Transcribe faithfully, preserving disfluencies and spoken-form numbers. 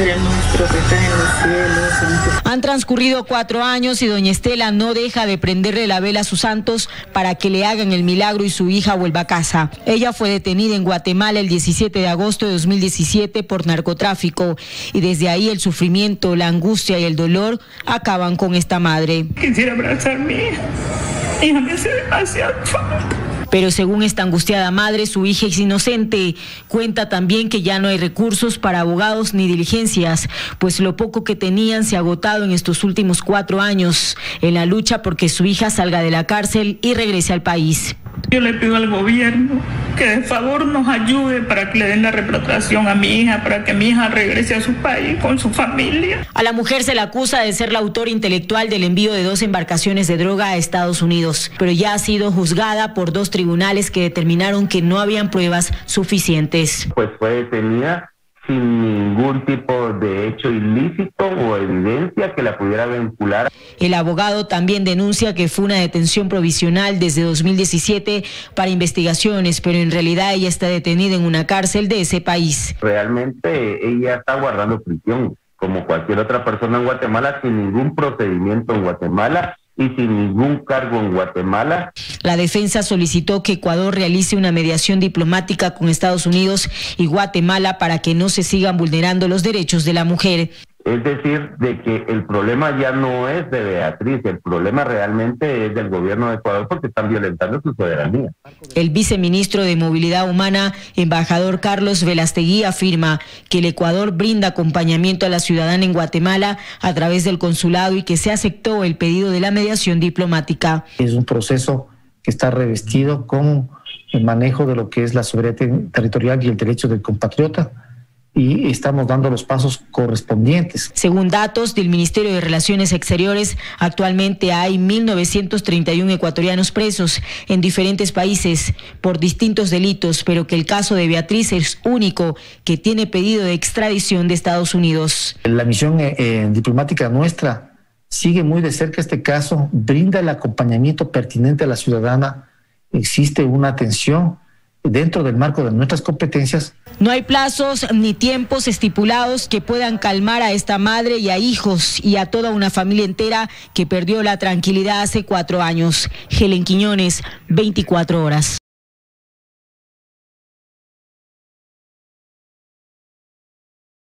Padre nuestro que estás en los cielos. Santo. Han transcurrido cuatro años y doña Estela no deja de prenderle la vela a sus santos para que le hagan el milagro y su hija vuelva a casa. Ella fue detenida en Guatemala el diecisiete de agosto de dos mil diecisiete por narcotráfico y desde ahí el sufrimiento, la angustia y el dolor acaban con esta madre. Quisiera abrazar a mi hija, hija me hace demasiado falta. Pero según esta angustiada madre, su hija es inocente. Cuenta también que ya no hay recursos para abogados ni diligencias, pues lo poco que tenían se ha agotado en estos últimos cuatro años en la lucha porque su hija salga de la cárcel y regrese al país. Yo le pido al gobierno que de favor nos ayude para que le den la repatriación a mi hija, para que mi hija regrese a su país con su familia. A la mujer se la acusa de ser la autora intelectual del envío de dos embarcaciones de droga a Estados Unidos, pero ya ha sido juzgada por dos tribunales que determinaron que no habían pruebas suficientes. Pues fue detenida sin ningún tipo de hecho ilícito o evidencia que la pudiera vincular. El abogado también denuncia que fue una detención provisional desde dos mil diecisiete para investigaciones, pero en realidad ella está detenida en una cárcel de ese país. Realmente ella está guardando prisión, como cualquier otra persona en Guatemala, sin ningún procedimiento en Guatemala y sin ningún cargo en Guatemala. La defensa solicitó que Ecuador realice una mediación diplomática con Estados Unidos y Guatemala para que no se sigan vulnerando los derechos de la mujer. Es decir, de que el problema ya no es de Beatriz, el problema realmente es del gobierno de Ecuador porque están violentando su soberanía. El viceministro de Movilidad Humana, embajador Carlos Velastegui, afirma que el Ecuador brinda acompañamiento a la ciudadana en Guatemala a través del consulado y que se aceptó el pedido de la mediación diplomática. Es un proceso que está revestido con el manejo de lo que es la soberanía territorial y el derecho del compatriota, y estamos dando los pasos correspondientes. Según datos del Ministerio de Relaciones Exteriores, actualmente hay mil novecientos treinta y uno ecuatorianos presos en diferentes países por distintos delitos, pero que el caso de Beatriz es único, que tiene pedido de extradición de Estados Unidos. La misión eh, diplomática nuestra sigue muy de cerca este caso, brinda el acompañamiento pertinente a la ciudadana, existe una atención dentro del marco de nuestras competencias. No hay plazos ni tiempos estipulados que puedan calmar a esta madre y a hijos y a toda una familia entera que perdió la tranquilidad hace cuatro años. Helen Quiñones, veinticuatro horas.